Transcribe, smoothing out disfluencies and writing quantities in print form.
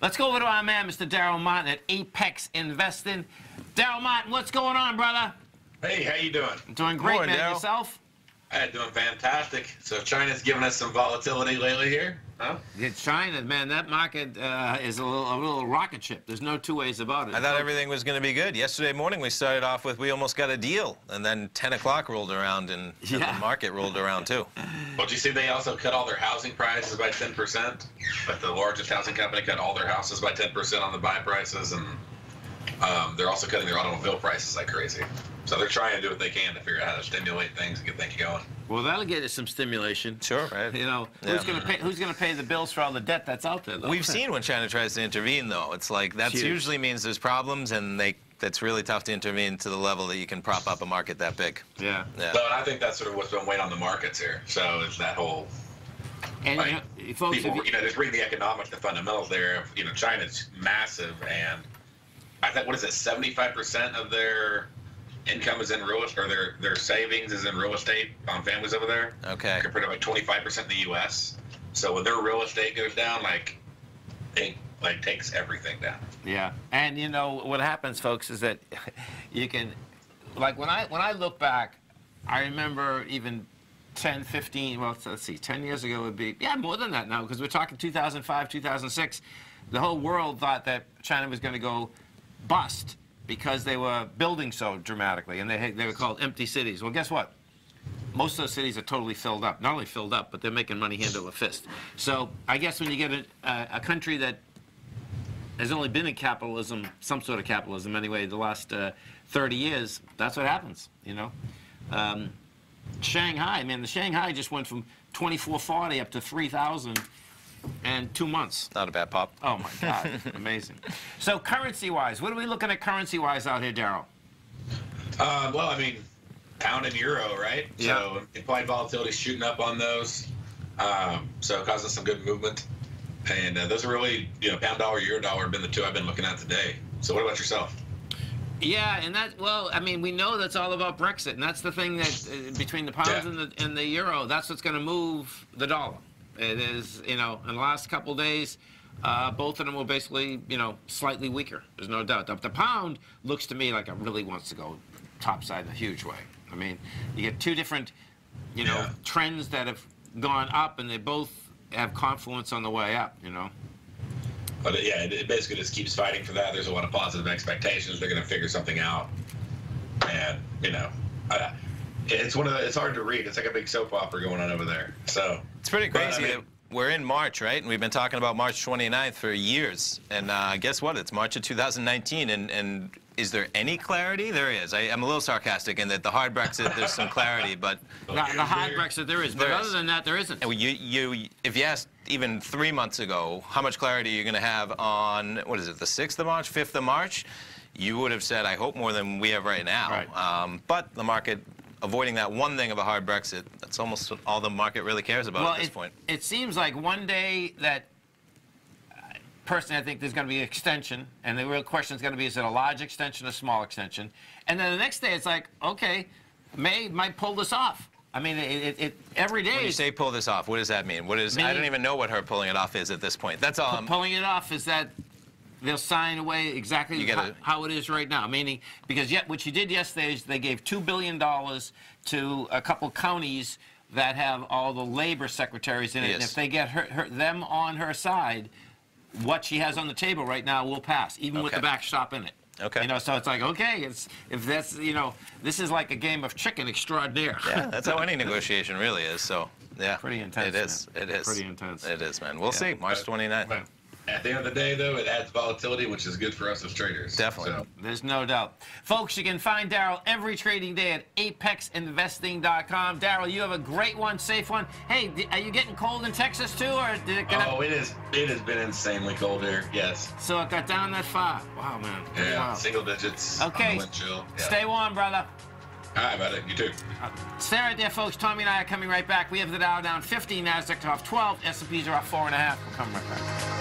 Let's go over to our man, Mr. Darrell Martin at Apex Investing. Darrell Martin, what's going on, brother? Hey, how you doing? I'm doing great, man. Darryl. Yourself? Doing fantastic. So China's given us some volatility lately here, huh? Yeah, China, man, that market is a little rocket ship. There's no two ways about it. I thought everything was going to be good. Yesterday morning we started off with we almost got a deal, and then 10 o'clock rolled around, and the market rolled around, too. Well, did you see they also cut all their housing prices by 10%? But the largest housing company cut all their houses by 10% on the buy prices, and they're also cutting their automobile prices like crazy. So they're trying to do what they can to figure out how to stimulate things and get things going. Well, that'll get us some stimulation. Sure. Right. You know, who's going to pay the bills for all the debt that's out there, though? We've seen when China tries to intervene, though. It's like that usually means there's problems, and that's really tough to intervene to the level that you can prop up a market that big. Yeah. So, and I think that's sort of what's been weighing on the markets here. So it's that whole... And, like, folks, you know, just read the economics, the fundamentals there. You know, China's massive, and I think, what is it, 75% of their... income is in real estate, or their savings is in real estate on families over there. Okay. Compared to like 25% in the U.S. So when their real estate goes down, like it takes everything down. Yeah. And you know what happens, folks, is that you can, like when I look back, I remember even 10, 15, well, let's see, 10 years ago would be, yeah, more than that now, because we're talking 2005, 2006. The whole world thought that China was going to go bust, because they were building so dramatically, and they were called empty cities. Well, guess what? Most of those cities are totally filled up. Not only filled up, but they're making money hand over fist. So I guess when you get a country that has only been in capitalism, some sort of capitalism anyway, the last 30 years, that's what happens, you know? Shanghai, man, the Shanghai just went from 2,440 up to 3,000 and 2 months. Not a bad pop. Oh, my God. Amazing. So currency-wise, what are we looking at currency-wise out here, Darrell? Well, I mean, pound and euro, right? Yeah. So implied volatility shooting up on those. So causing some good movement. And those are really, you know, pound dollar, euro dollar have been the two I've been looking at today. So what about yourself? Yeah, and that, well, I mean, we know that's all about Brexit. And that's the thing that, between the pound and the euro, that's what's going to move the dollar. It is, you know, in the last couple of days, both of them were basically, you know, slightly weaker. There's no doubt. The pound looks to me like it really wants to go topside in a huge way. I mean, you get two different, you know, trends that have gone up, and they both have confluence on the way up, you know. But, yeah, it basically just keeps fighting for that. There's a lot of positive expectations. They're going to figure something out. And, you know, it's one of the, it's hard to read. It's like a big soap opera going on over there. So it's pretty crazy. But, I mean, we're in March, right? And we've been talking about March 29th for years. And guess what? It's March of 2019. And is there any clarity? There is. I'm a little sarcastic in that the hard Brexit, there's some clarity, but the hard Brexit there is. But other than that, there isn't. If you asked even 3 months ago how much clarity you're going to have on what is it, the 6th of March, 5th of March, you would have said, I hope more than we have right now. Right. But the market. Avoiding that one thing of a hard Brexit, that's almost all the market really cares about at this point. It seems like one day that, personally, I think there's going to be an extension, and the real question is going to be, is it a large extension or a small extension? And then the next day, it's like, okay, May might pull this off. I mean, it every day. When you say pull this off, what does that mean? What is? I don't even know what her pulling it off is at this point. That's all. Pulling it off is that they'll sign away exactly how it is right now, meaning, because what you did yesterday is they gave $2 billion to a couple counties that have all the labor secretaries in it, and if they get them on her side, what she has on the table right now will pass, even with the backstop in it. Okay. You know, so it's like, okay, if that's, you know, this is like a game of chicken extraordinaire. Yeah, that's how any negotiation really is, so, yeah. Pretty intense, it is, man. It is. Pretty intense. It is, man. We'll see, March 29th. Right. At the end of the day, though, it adds volatility, which is good for us as traders. Definitely. So. There's no doubt. Folks, you can find Darrell every trading day at apexinvesting.com. Darrell, you have a great one, safe one. Hey, are you getting cold in Texas, too? Or did it it has been insanely cold here, yes. So it got down that far. Wow, man. Yeah, single digits. Okay. Chill. Yeah. Stay warm, brother. All right, buddy. You too. Stay right there, folks. Tommy and I are coming right back. We have the Dow down 50, NASDAQ off 12, S&Ps are off 4.5. We'll come right back.